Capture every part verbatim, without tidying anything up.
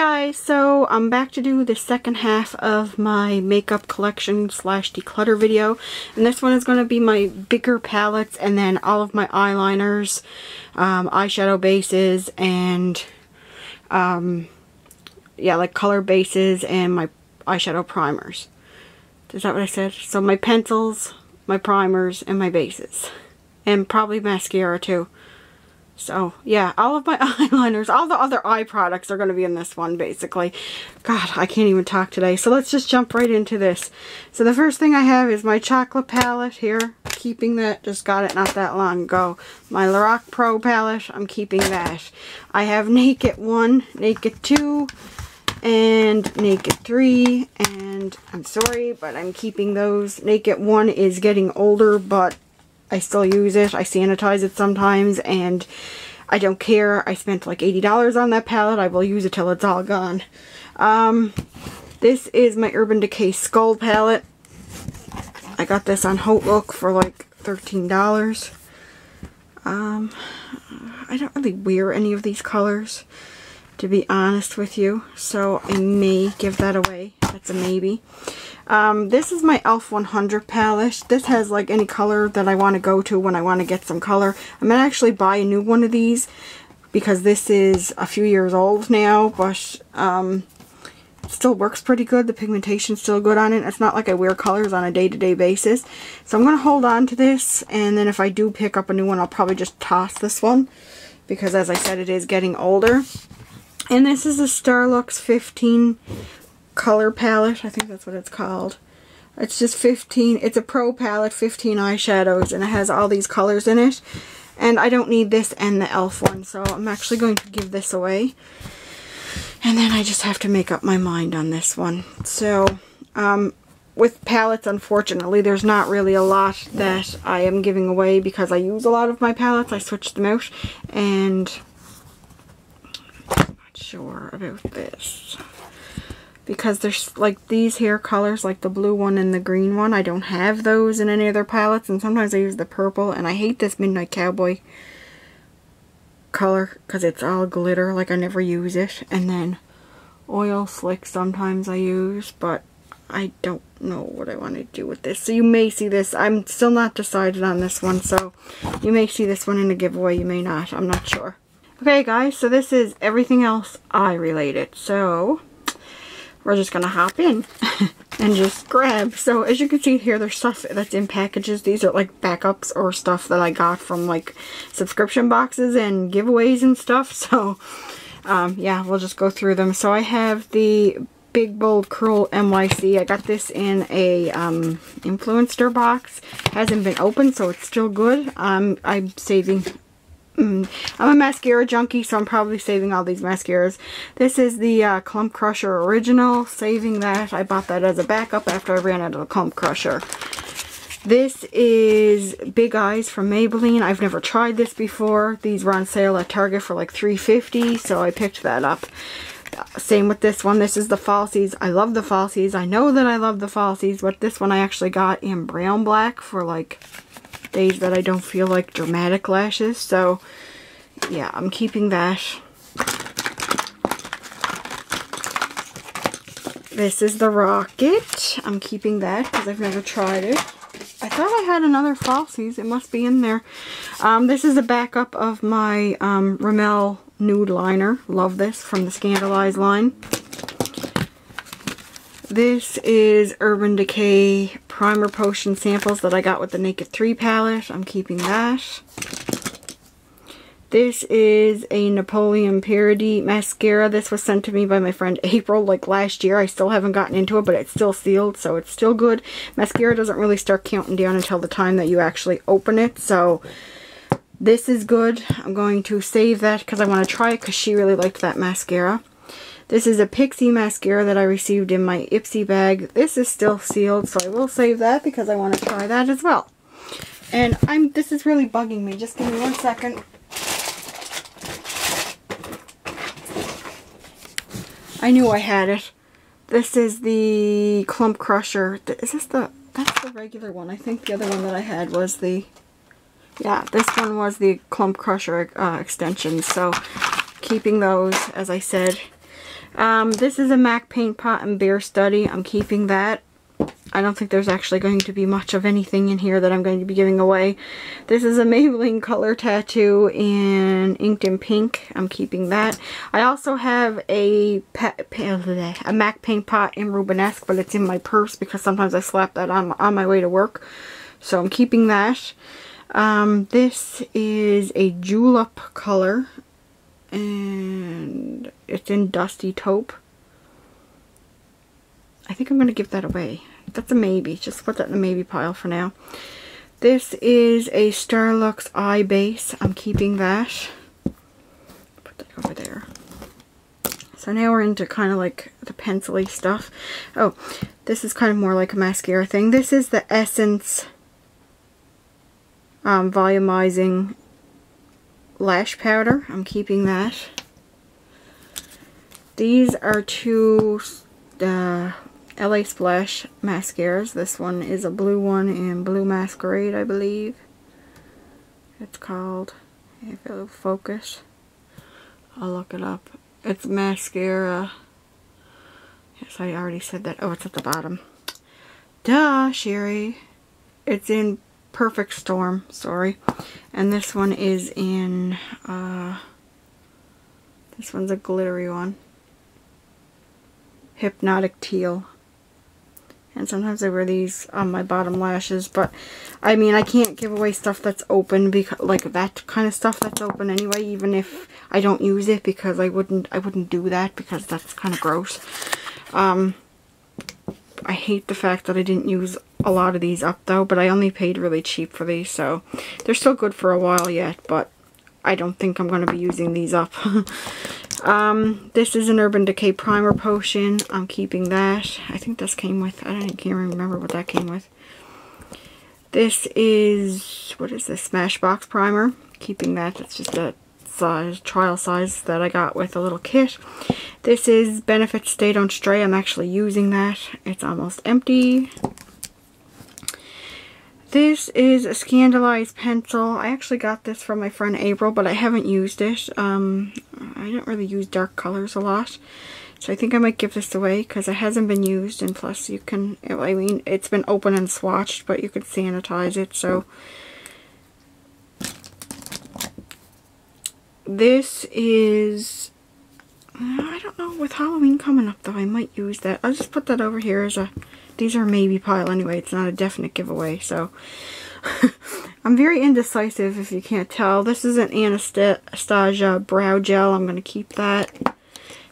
guys, so I'm back to do the second half of my makeup collection slash declutter video, and this one is going to be my bigger palettes and then all of my eyeliners, um, eyeshadow bases, and um, yeah, like color bases and my eyeshadow primers. Is that what I said? So my pencils, my primers, and my bases, and probably mascara too. So, yeah, all of my eyeliners, all the other eye products are going to be in this one, basically. God, I can't even talk today. So let's just jump right into this. So the first thing I have is my chocolate palette here. Keeping that. Just got it not that long ago. My Lorac Pro palette, I'm keeping that. I have Naked one, Naked two, and Naked three. And I'm sorry, but I'm keeping those. Naked one is getting older, but I still use it. I sanitize it sometimes, and I don't care. I spent like eighty dollars on that palette. I will use it till it's all gone. Um, this is my Urban Decay Skull palette. I got this on Haute Look for like thirteen dollars. Um, I don't really wear any of these colors, to be honest with you, so I may give that away. That's a maybe. Um, this is my e l f one hundred palette. This has like any color that I want to go to when I want to get some color. I'm going to actually buy a new one of these because this is a few years old now, but um, it still works pretty good. The pigmentation's still good on it. It's not like I wear colors on a day-to-day basis. So I'm going to hold on to this, and then if I do pick up a new one, I'll probably just toss this one because, as I said, it is getting older. And this is the Starlux fifteen color palette. I think that's what it's called. It's just fifteen. It's a pro palette, fifteen eyeshadows, and it has all these colors in it. And I don't need this and the e l f one, so I'm actually going to give this away. And then I just have to make up my mind on this one. So, um, with palettes, unfortunately, there's not really a lot that I am giving away because I use a lot of my palettes. I switch them out, and I'm not sure about this. Because there's like these hair colors, like the blue one and the green one. I don't have those in any other palettes. And sometimes I use the purple. And I hate this Midnight Cowboy color because it's all glitter. Like, I never use it. And then Oil Slick sometimes I use. But I don't know what I want to do with this. So you may see this. I'm still not decided on this one. So you may see this one in a giveaway. You may not. I'm not sure. Okay, guys. So this is everything else eye related. So we're just going to hop in and just grab. So as you can see here, there's stuff that's in packages. These are like backups or stuff that I got from like subscription boxes and giveaways and stuff. So um, yeah, we'll just go through them. So I have the Big Bold Cruel N Y C. I got this in a um, influencer box. Hasn't been opened, so it's still good. Um, I'm saving... I'm a mascara junkie, so I'm probably saving all these mascaras. This is the uh, Clump Crusher Original. Saving that. I bought that as a backup after I ran out of the Clump Crusher. This is Big Eyes from Maybelline. I've never tried this before. These were on sale at Target for like three fifty, so I picked that up. Same with this one. This is the Falsies. I love the Falsies. I know that I love the Falsies, but this one I actually got in brown black for like days that I don't feel like dramatic lashes. So yeah, I'm keeping that. This is the Rocket. I'm keeping that because I've never tried it. I thought I had another Falsies. It must be in there. Um, this is a backup of my um, Rimmel Nude Liner. Love this, from the Scandaleyes line. This is Urban Decay Primer Potion samples that I got with the Naked three palette. I'm keeping that. This is a Napoleon Parody mascara. This was sent to me by my friend April like last year. I still haven't gotten into it, but it's still sealed, so it's still good. Mascara doesn't really start counting down until the time that you actually open it, so this is good. I'm going to save that because I want to try it because she really liked that mascara. This is a Pixi mascara that I received in my Ipsy bag. This is still sealed, so I will save that because I want to try that as well. And I'm this is really bugging me. Just give me one second. I knew I had it. This is the Clump Crusher. Is this the... That's the regular one. I think the other one that I had was the... Yeah, this one was the Clump Crusher uh, extension. So, keeping those, as I said. Um, this is a MAC paint pot and Bear Study. I'm keeping that. I don't think there's actually going to be much of anything in here that I'm going to be giving away. This is a Maybelline Color Tattoo in Inked in Pink. I'm keeping that. I also have a, pa pa a MAC paint pot in Rubenesque, but it's in my purse because sometimes I slap that on, on my way to work. So I'm keeping that. Um, this is a Julep color, and it's in Dusty Taupe. I think I'm going to give that away. That's a maybe. Just put that in the maybe pile for now. This is a Starlux eye base. I'm keeping that. Put that over there. So now we're into kind of like the pencil-y stuff. Oh, this is kind of more like a mascara thing. This is the Essence um, volumizing lash powder. I'm keeping that. These are two uh, La Splash mascaras. This one is a blue one in Blue Masquerade, I believe. It's called, if it'll focus, I'll look it up. It's mascara. Yes, I already said that. Oh, it's at the bottom. Duh, Sherry. It's in Perfect Storm, sorry. And this one is in, uh, this one's a glittery one. Hypnotic Teal. And sometimes I wear these on my bottom lashes, but I mean, I can't give away stuff that's open, because like that kind of stuff that's open anyway, even if I don't use it, because I wouldn't I wouldn't do that because that's kind of gross. Um I hate the fact that I didn't use a lot of these up though, but I only paid really cheap for these, so they're still good for a while yet, but I don't think I'm going to be using these up. Um, this is an Urban Decay Primer Potion. I'm keeping that. I think this came with, I don't even remember what that came with. This is, what is this? Smashbox Primer. Keeping that. That's just a size, trial size that I got with a little kit. This is Benefit Stay Don't Stray. I'm actually using that. It's almost empty. This is a Scandaleyes pencil. I actually got this from my friend April, but I haven't used it. Um, I don't really use dark colors a lot, so I think I might give this away because it hasn't been used, and plus you can, I mean, it's been open and swatched, but you could sanitize it, so. This is, I don't know, with Halloween coming up though, I might use that. I'll just put that over here as a, these are maybe pile anyway, it's not a definite giveaway, so. I'm very indecisive if you can't tell. This is an Anastasia brow gel. I'm going to keep that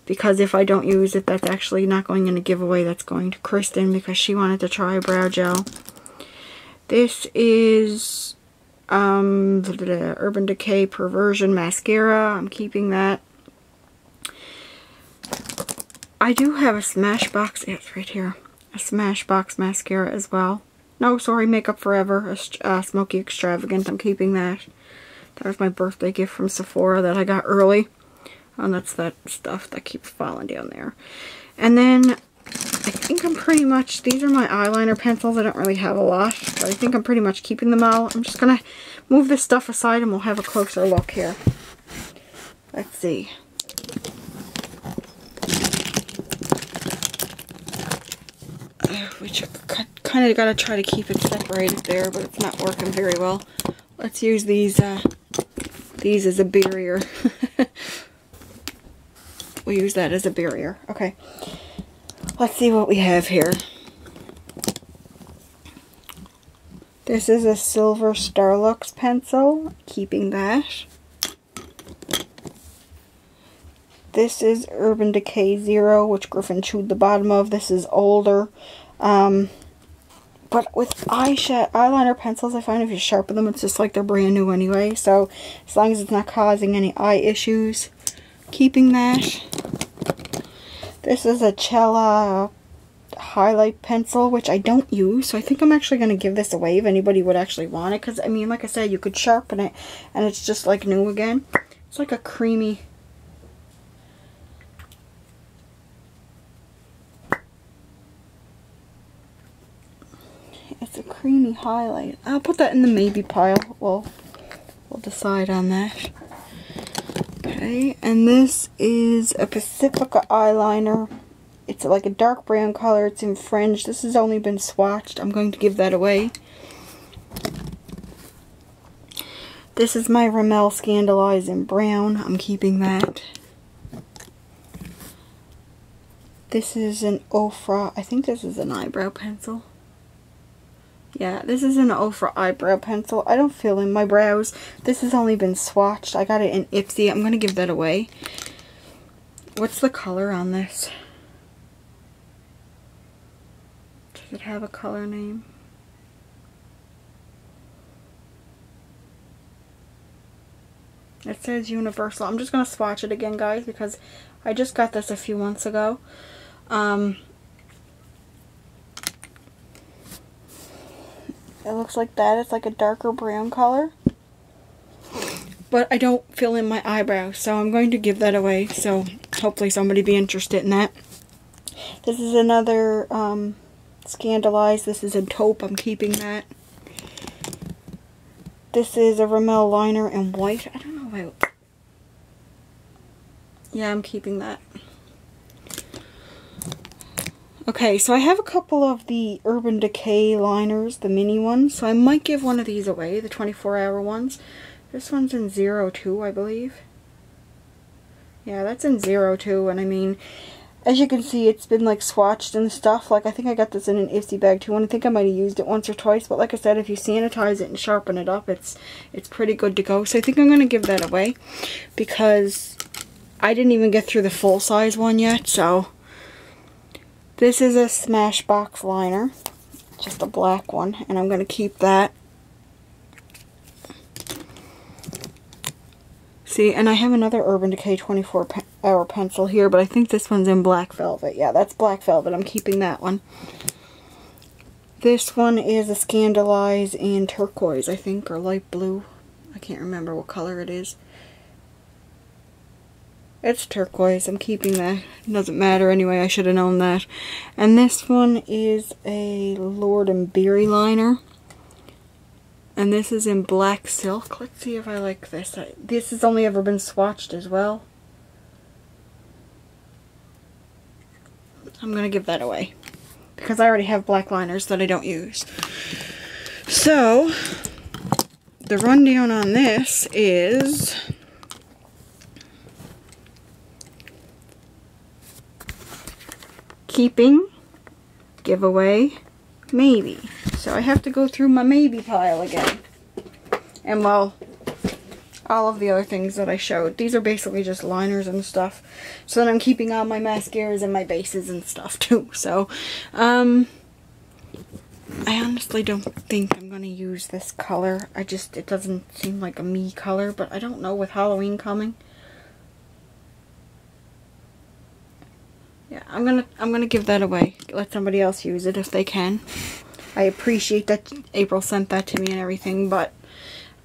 because if I don't use it, that's actually not going in a giveaway. That's going to Kristen because she wanted to try a brow gel. This is um, the, the Urban Decay Perversion Mascara. I'm keeping that. I do have a Smashbox. It's right here. A Smashbox mascara as well. No, sorry, Makeup Forever, a uh, Smoky Extravagant. I'm keeping that. That was my birthday gift from Sephora that I got early. And that's that stuff that keeps falling down there. And then I think I'm pretty much, these are my eyeliner pencils. I don't really have a lot, but I think I'm pretty much keeping them all. I'm just going to move this stuff aside and we'll have a closer look here. Let's see. Which I kind of got to try to keep it separated there, but it's not working very well. Let's use these uh, these as a barrier. We'll use that as a barrier. Okay. Let's see what we have here. This is a silver Starlux pencil. Keeping that. This is Urban Decay Zero, which Griffin chewed the bottom of. This is older. Um, but with eyeshadow, eyeliner pencils, I find if you sharpen them, it's just like they're brand new anyway. So as long as it's not causing any eye issues, keeping that. This is a Cella highlight pencil, which I don't use. So I think I'm actually going to give this away if anybody would actually want it. Because, I mean, like I said, you could sharpen it and it's just like new again. It's like a creamy... It's a creamy highlight. I'll put that in the maybe pile. We'll, we'll decide on that. Okay. Okay, and this is a Pacifica eyeliner. It's like a dark brown color. It's in fringe. This has only been swatched. I'm going to give that away. This is my Rimmel Scandaleyes in brown. I'm keeping that. This is an Ofra. I think this is an eyebrow pencil. Yeah, this is an Ofra eyebrow pencil. I don't feel in my brows. This has only been swatched. I got it in Ipsy. I'm going to give that away. What's the color on this? Does it have a color name? It says Universal. I'm just going to swatch it again, guys, because I just got this a few months ago. Um, it looks like that. It's like a darker brown color. But I don't fill in my eyebrow, so I'm going to give that away. So hopefully somebody be interested in that. This is another um, Scandaleyes. This is a taupe. I'm keeping that. This is a Rimmel liner in white. I don't know why. I... Yeah, I'm keeping that. Okay, so I have a couple of the Urban Decay liners, the mini ones. So I might give one of these away, the twenty-four hour ones. This one's in zero two, I believe. Yeah, that's in zero two, and I mean, as you can see, it's been like swatched and stuff. Like, I think I got this in an Ipsy bag too, and I think I might have used it once or twice. But like I said, if you sanitize it and sharpen it up, it's it's pretty good to go. So I think I'm going to give that away because I didn't even get through the full size one yet. So this is a Smashbox liner, just a black one, and I'm going to keep that. See, and I have another Urban Decay twenty-four hour pencil here, but I think this one's in Black Velvet. Yeah, that's Black Velvet. I'm keeping that one. This one is a Scandaleyes in turquoise, I think, or light blue. I can't remember what color it is. It's turquoise. I'm keeping that. It doesn't matter anyway. I should have known that. And this one is a Lord and Beery liner. And this is in black silk. Let's see if I like this. I, this has only ever been swatched as well. I'm going to give that away because I already have black liners that I don't use. So, the rundown on this is... keeping, giveaway, maybe. So I have to go through my maybe pile again. And well, all of the other things that I showed. These are basically just liners and stuff. So then I'm keeping all my mascaras and my bases and stuff too. So, um, I honestly don't think I'm going to use this color. I just, it doesn't seem like a me color, but I don't know with Halloween coming. Yeah, I'm going to, I'm going to give that away. Let somebody else use it if they can. I appreciate that April sent that to me and everything, but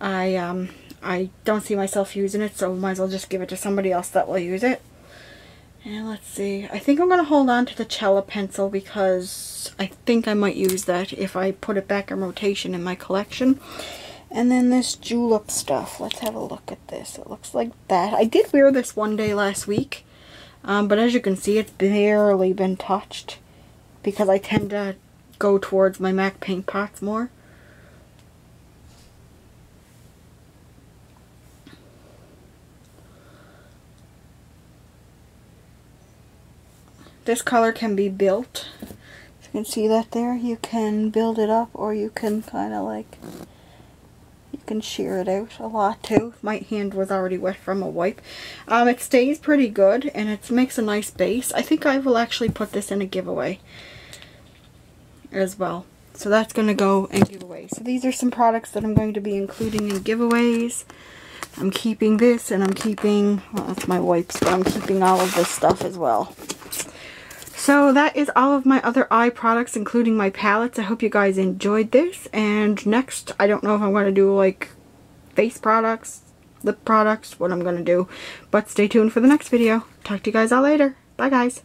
I um, I don't see myself using it, so might as well just give it to somebody else that will use it. And let's see. I think I'm going to hold on to the Cella pencil because I think I might use that if I put it back in rotation in my collection. And then this Julep stuff. Let's have a look at this. It looks like that. I did wear this one day last week, um, but as you can see, it's barely been touched because I tend to go towards my MAC paint pots more. This color can be built. You can see that there. You can build it up, or you can kind of like, you can shear it out a lot too. My hand was already wet from a wipe. Um, it stays pretty good, and it makes a nice base. I think I will actually put this in a giveaway as well. So that's going to go in giveaways. So these are some products that I'm going to be including in giveaways. I'm keeping this, and I'm keeping, well, that's my wipes, but I'm keeping all of this stuff as well. So that is all of my other eye products, including my palettes. I hope you guys enjoyed this. And next, I don't know if I'm going to do like face products, lip products, what I'm going to do. But stay tuned for the next video. Talk to you guys all later. Bye guys.